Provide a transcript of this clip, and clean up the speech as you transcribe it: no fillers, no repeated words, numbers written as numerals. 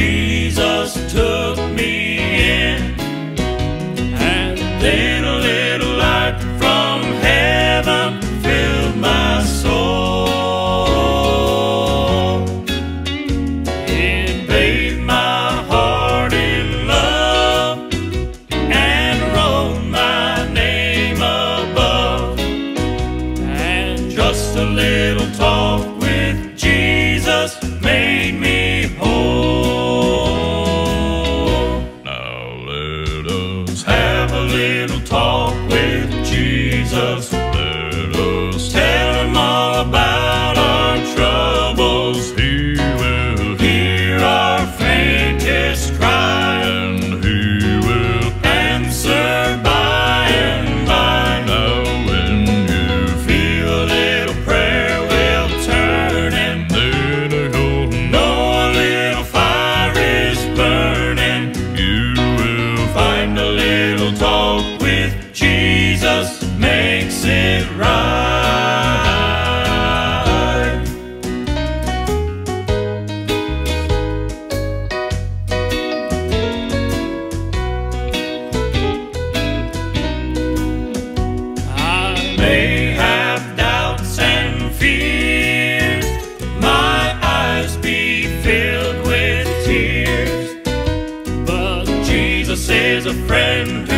Jesus took me in, and then a little light from heaven filled my soul. It bathed my heart in love and wrote my name above. And just a little talk with Jesus made me whole. Talk with Jesus. Let us tell him all about our troubles. He will hear our faintest cry, and he will answer by and by. Now when you feel a little prayer will turn, and then you'll know a little fire is burning. You will find a little talk with Jesus makes it right. I may have doubts and fears, my eyes be filled with tears, but Jesus is a friend who